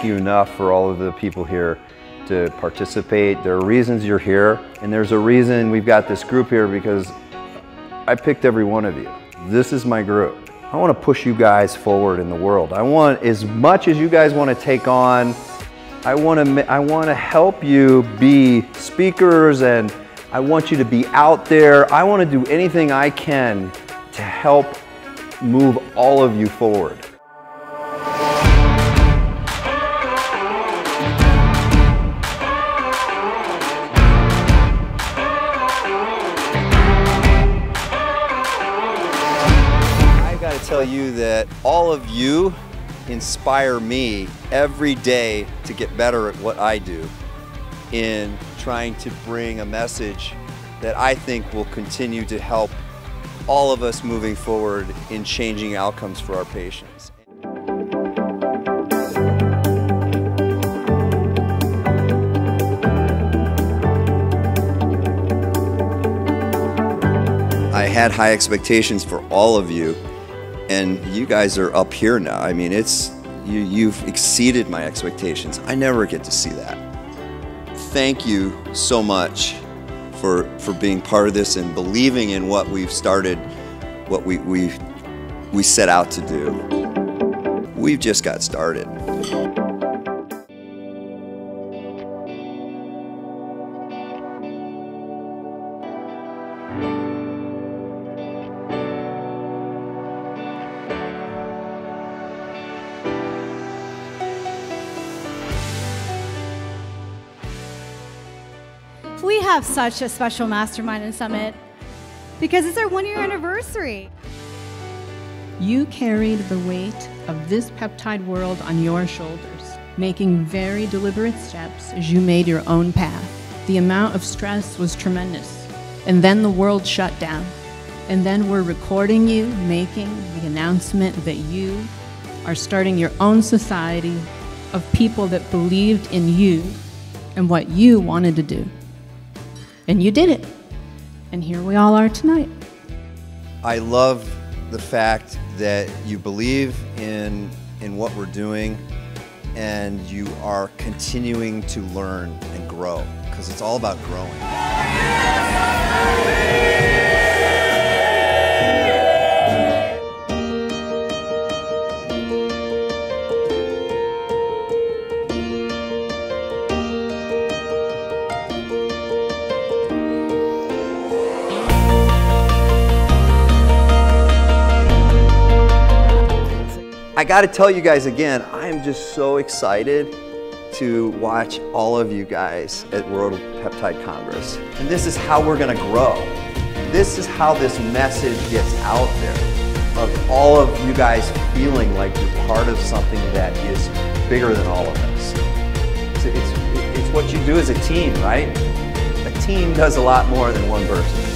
thank you enough for all of the people here to participate. There are reasons you're here, and there's a reason we've got this group here, because I picked every one of you. This is my group. I want to push you guys forward in the world. I want, as much as you guys want to take on, I want to help you be speakers, and I want you to be out there. I want to do anything I can to help move all of you forward. I've got to tell you that all of you inspire me every day to get better at what I do, in trying to bring a message that I think will continue to help all of us moving forward in changing outcomes for our patients. I had high expectations for all of you, and you guys are up here now. I mean, it's you've exceeded my expectations. I never get to see that. Thank you so much for being part of this and believing in what we've started, what we set out to do. We've just got started. We have such a special mastermind and summit because it's our one-year anniversary. You carried the weight of this peptide world on your shoulders, making very deliberate steps as you made your own path. The amount of stress was tremendous, and then the world shut down. And then we're recording you making the announcement that you are starting your own society of people that believed in you and what you wanted to do. And you did it. And here we all are tonight. I love the fact that you believe in what we're doing, and you are continuing to learn and grow, because it's all about growing. I gotta tell you guys again, I am just so excited to watch all of you guys at World Peptide Congress. And this is how we're gonna grow. This is how this message gets out there, of all of you guys feeling like you're part of something that is bigger than all of us. It's what you do as a team, right? A team does a lot more than one person.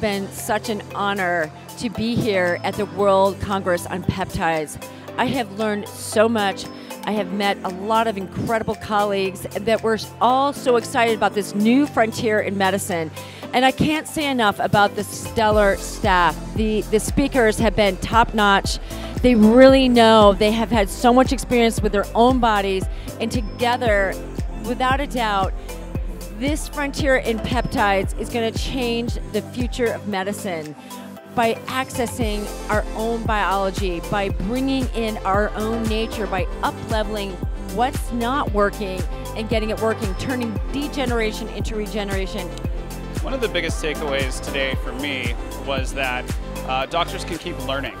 Been such an honor to be here at the World Congress on Peptides. I have learned so much. I have met a lot of incredible colleagues, that we're all so excited about this new frontier in medicine. And I can't say enough about the stellar staff. The speakers have been top-notch. They really know. They have had so much experience with their own bodies, and together, without a doubt, this frontier in peptides is going to change the future of medicine by accessing our own biology, by bringing in our own nature, by up-leveling what's not working and getting it working, turning degeneration into regeneration. One of the biggest takeaways today for me was that doctors can keep learning.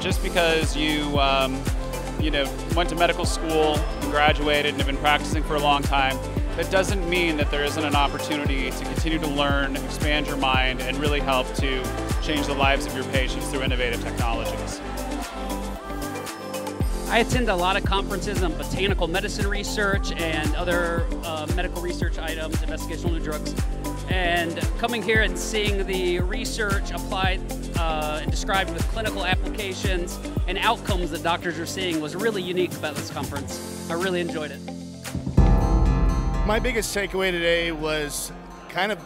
Just because you went to medical school and graduated and have been practicing for a long time, that doesn't mean that there isn't an opportunity to continue to learn, expand your mind, and really help to change the lives of your patients through innovative technologies. I attend a lot of conferences on botanical medicine research and other medical research items, investigational new drugs. And coming here and seeing the research applied and described with clinical applications and outcomes that doctors are seeing was really unique about this conference. I really enjoyed it. My biggest takeaway today was kind of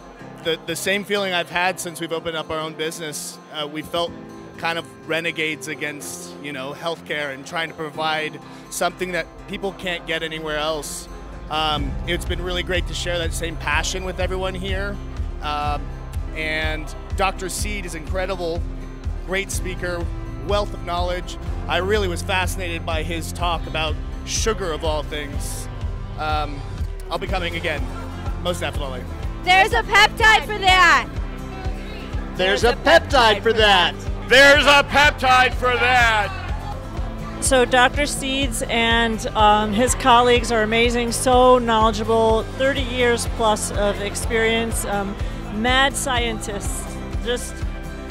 the same feeling I've had since we've opened up our own business. We felt kind of renegades against, you know, healthcare and trying to provide something that people can't get anywhere else. It's been really great to share that same passion with everyone here. And Dr. Seed is incredible, great speaker, wealth of knowledge. I really was fascinated by his talk about sugar of all things. I'll be coming again, most definitely. There's a peptide for that. There's a peptide for that. There's a peptide for that. So Dr. Seeds and his colleagues are amazing, so knowledgeable, 30 years plus of experience, mad scientists, just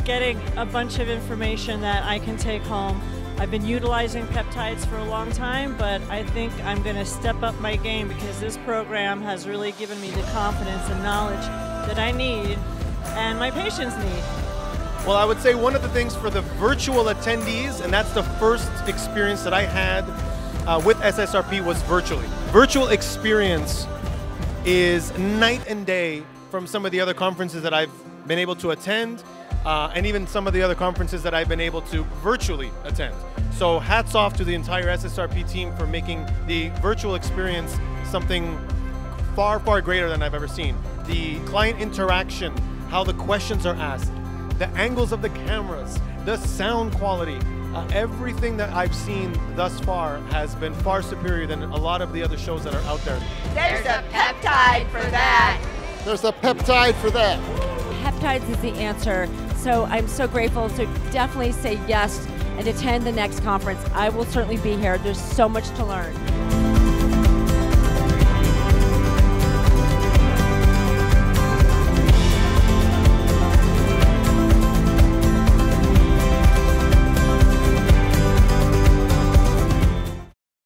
getting a bunch of information that I can take home. I've been utilizing peptides for a long time, but I think I'm going to step up my game because this program has really given me the confidence and knowledge that I need and my patients need. Well, I would say one of the things for the virtual attendees, and that's the first experience that I had with SSRP, was virtually. Virtual experience is night and day from some of the other conferences that I've been able to attend, and even some of the other conferences that I've been able to virtually attend. So hats off to the entire SSRP team for making the virtual experience something far, far greater than I've ever seen. The client interaction, how the questions are asked, the angles of the cameras, the sound quality, everything that I've seen thus far has been far superior than a lot of the other shows that are out there. There's a peptide for that. There's a peptide for that. Peptides is the answer, so I'm so grateful. So definitely say yes and attend the next conference. I will certainly be here. There's so much to learn.